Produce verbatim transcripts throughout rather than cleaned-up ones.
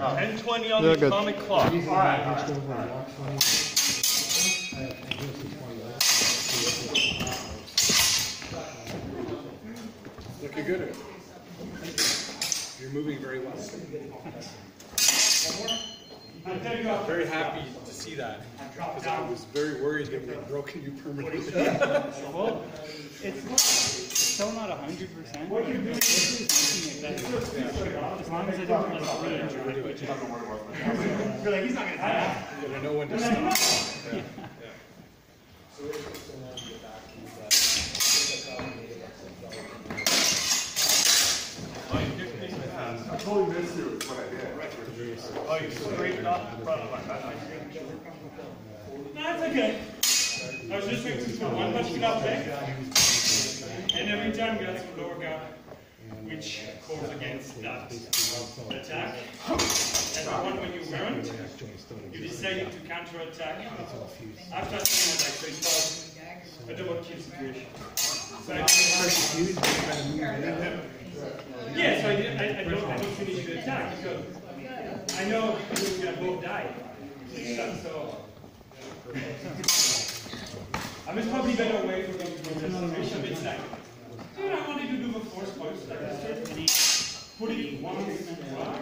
ten twenty on yeah, the atomic clock. All right, all right. Looking good at it. You're moving very well. I'm very happy to see that, because I was very worried that we had broken you permanently. Well, it's still not one hundred percent. What you do is like, as long as I don't like really which is you're like, he's not going to die. You know when to stop. Yeah. I totally missed you with what I did. Oh, you straightened off the front of my back. That's okay. I was just fixing for one punch get out there. And every time we got some lower guard, which goes against that attack. And the one when you weren't, you decided to counter-attack. After that, I don't want to keep situation. So I didn't Yes, I, did, I, I, don't, I don't finish the attack because I know we are both die. So I was probably better away from the submission bit stack. So what I wanted to do the force points, like I said, put it one in one.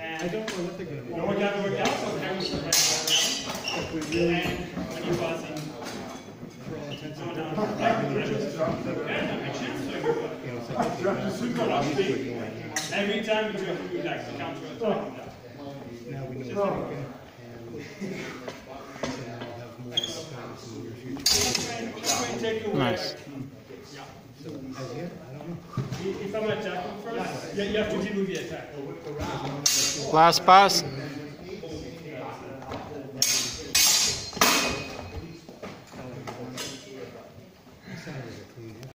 And I don't know what they're going to do. No one got to work out, so I was the right one. And when you pass it, so now I'm back to the every time we do it, we like to counter attack. Now we know what we can, and I'll have more response in your future. Take away. Nice. Yeah. So, I don't know. If I'm attacking first, yeah, you have to deal with the attack. Last pass.